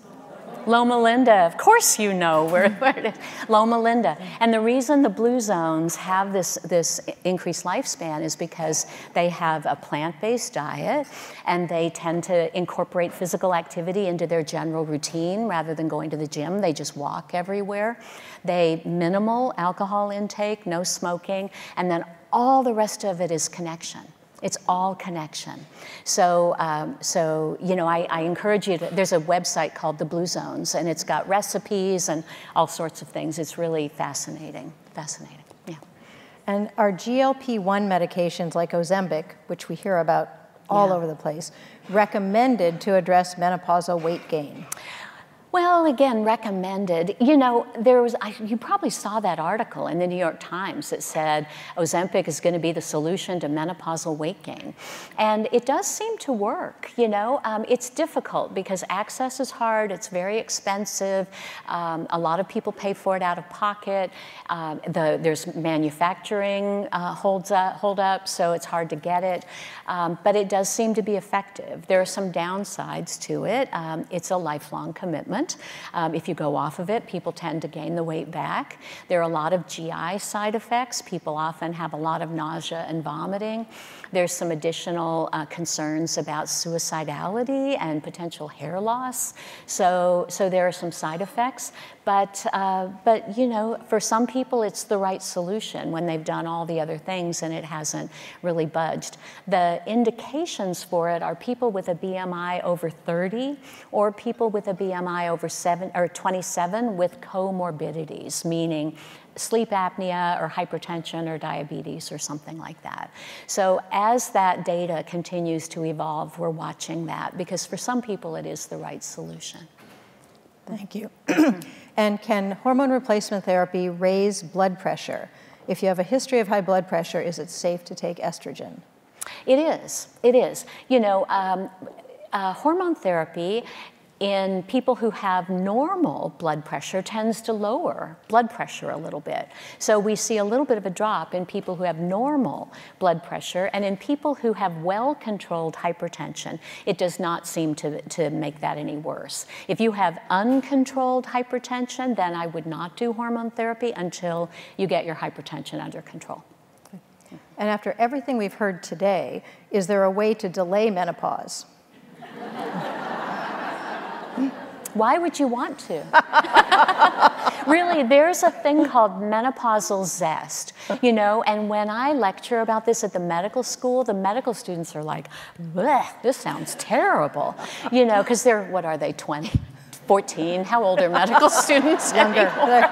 Loma Linda, of course you know where it is. Loma Linda. And the reason the blue zones have this increased lifespan is because they have a plant-based diet and they tend to incorporate physical activity into their general routine rather than going to the gym. They just walk everywhere. They minimal alcohol intake, no smoking, and then all the rest of it is connection. It's all connection. So you know, I encourage you to, there's a website called The Blue Zones, and it's got recipes and all sorts of things. It's really fascinating, fascinating, yeah. And are GLP-1 medications like Ozempic, which we hear about all over the place, recommended to address menopausal weight gain? Well, again, recommended. You know, you probably saw that article in the New York Times that said Ozempic is going to be the solution to menopausal weight gain. And it does seem to work, you know. It's difficult because access is hard. It's very expensive. A lot of people pay for it out of pocket. There's manufacturing hold up, so it's hard to get it. But it does seem to be effective. There are some downsides to it. It's a lifelong commitment. If you go off of it, people tend to gain the weight back. There are a lot of GI side effects. People often have a lot of nausea and vomiting. There's some additional concerns about suicidality and potential hair loss. So there are some side effects. But you know, for some people, it's the right solution when they've done all the other things and it hasn't really budged. The indications for it are people with a BMI over 30 or people with a BMI over 27 with comorbidities, meaning sleep apnea or hypertension or diabetes or something like that. So as that data continues to evolve, we're watching that because for some people it is the right solution. Thank you. And can hormone replacement therapy raise blood pressure? if you have a history of high blood pressure, is it safe to take estrogen? It is. It is. You know, hormone therapy in people who have normal blood pressure tends to lower blood pressure a little bit. So we see a little bit of a drop in people who have normal blood pressure, and in people who have well-controlled hypertension, it does not seem to make that any worse. If you have uncontrolled hypertension, then I would not do hormone therapy until you get your hypertension under control. And after everything we've heard today, is there a way to delay menopause? Why would you want to? Really, there's a thing called menopausal zest, you know, and when I lecture about this at the medical school, the medical students are like, bleh, this sounds terrible, you know, because they're, what are they, 20? 14, how old are medical students anymore?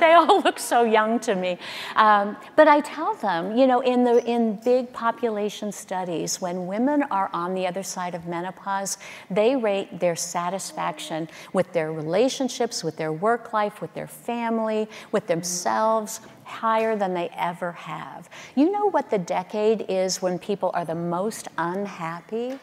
They all look so young to me. But I tell them, you know, in big population studies, when women are on the other side of menopause, they rate their satisfaction with their relationships, with their work life, with their family, with themselves, higher than they ever have. You know what the decade is when people are the most unhappy?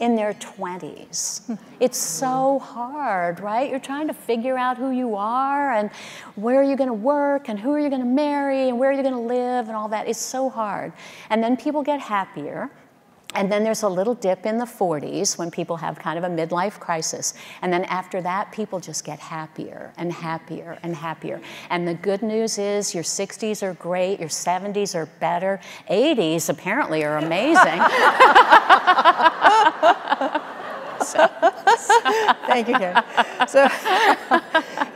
In their 20s. It's so hard, right? You're trying to figure out who you are and where are you gonna work and who are you gonna marry and where are you gonna live and all that. It's so hard. And then people get happier. And then there's a little dip in the 40s when people have kind of a midlife crisis. And then after that, people just get happier and happier and happier. And the good news is your 60s are great, your 70s are better, 80s apparently are amazing. Thank you, Karen.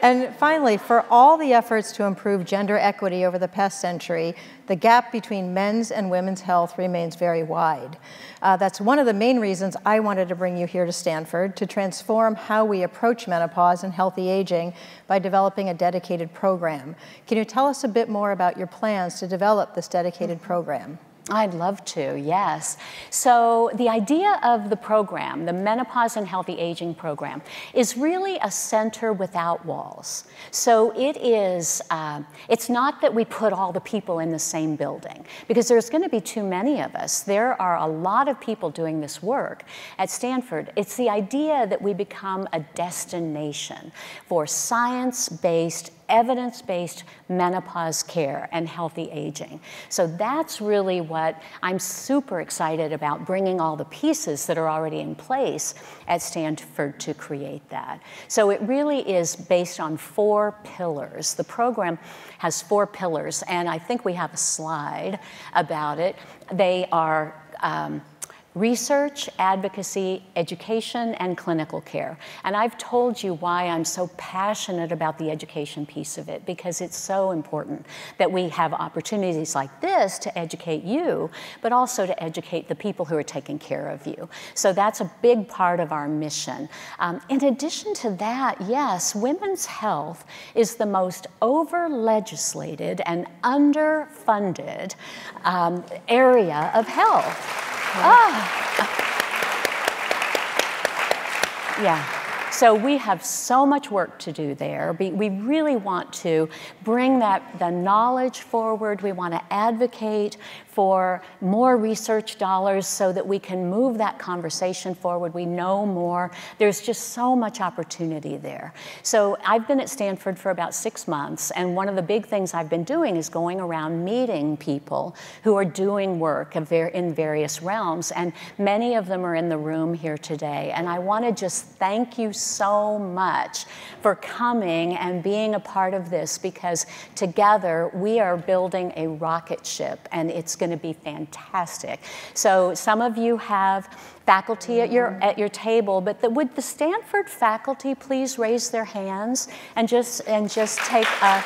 And finally, for all the efforts to improve gender equity over the past century, the gap between men's and women's health remains very wide. That's one of the main reasons I wanted to bring you here to Stanford, to transform how we approach menopause and healthy aging by developing a dedicated program. Can you tell us a bit more about your plans to develop this dedicated program? I'd love to, yes. So the idea of the program, the Menopause and Healthy Aging program, is really a center without walls. So it is, it's not that we put all the people in the same building, because there's going to be too many of us. There are a lot of people doing this work at Stanford. It's the idea that we become a destination for science-based, evidence-based menopause care and healthy aging. So that's really what I'm super excited about, bringing all the pieces that are already in place at Stanford to create that. So it really is based on 4 pillars. The program has 4 pillars, and I think we have a slide about it. They are research, advocacy, education, and clinical care. And I've told you why I'm so passionate about the education piece of it, because it's so important that we have opportunities like this to educate you, but also to educate the people who are taking care of you. So that's a big part of our mission. In addition to that, yes, women's health is the most over-legislated and underfunded area of health. Oh. Yeah. So we have so much work to do there. We really want to bring the knowledge forward. We want to advocate for more research dollars so that we can move that conversation forward. We know more. There's just so much opportunity there. So I've been at Stanford for about 6 months, and one of the big things I've been doing is going around meeting people who are doing work in various realms, and many of them are in the room here today. And I want to just thank you so much for coming and being a part of this, because together we are building a rocket ship, and it's going to be fantastic. So some of you have faculty at your table, but would the Stanford faculty please raise their hands and just take a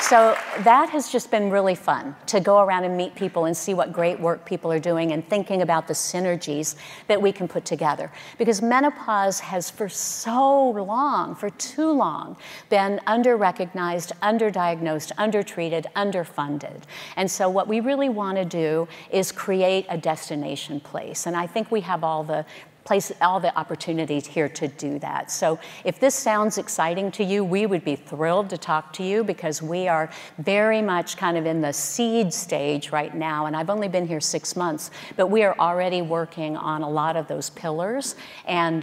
So that has just been really fun, to go around and meet people and see what great work people are doing and thinking about the synergies that we can put together. Because menopause has for so long, for too long, been under-recognized, under-diagnosed, under-treated, underfunded. And so what we really want to do is create a destination place. And I think we have all the place all the opportunities here to do that. So if this sounds exciting to you, we would be thrilled to talk to you, because we are very much kind of in the seed stage right now, and I've only been here 6 months, but we are already working on a lot of those pillars, and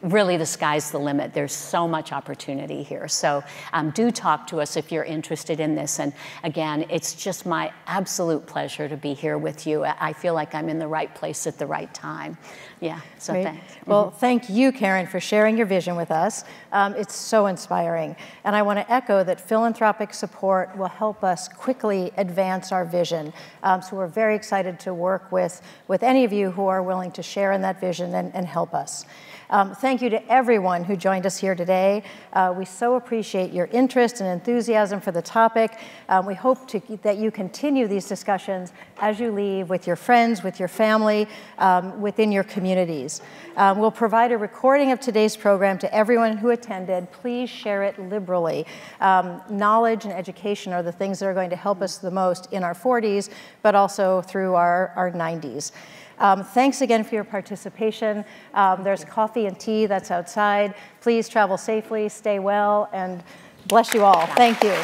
really the sky's the limit. There's so much opportunity here. So do talk to us if you're interested in this, and again, it's just my absolute pleasure to be here with you. I feel like I'm in the right place at the right time. Yeah, so great. Thanks. Well, thank you, Karen, for sharing your vision with us. It's so inspiring. And I want to echo that philanthropic support will help us quickly advance our vision. So we're very excited to work with any of you who are willing to share in that vision and help us. Thank you to everyone who joined us here today. We so appreciate your interest and enthusiasm for the topic. We hope that you continue these discussions as you leave with your friends, with your family, within your communities. We'll provide a recording of today's program to everyone who attended. Please share it liberally. Knowledge and education are the things that are going to help us the most in our 40s, but also through our 90s. Thanks again for your participation. There's coffee and tea that's outside. Please travel safely, stay well, and bless you all. Thank you.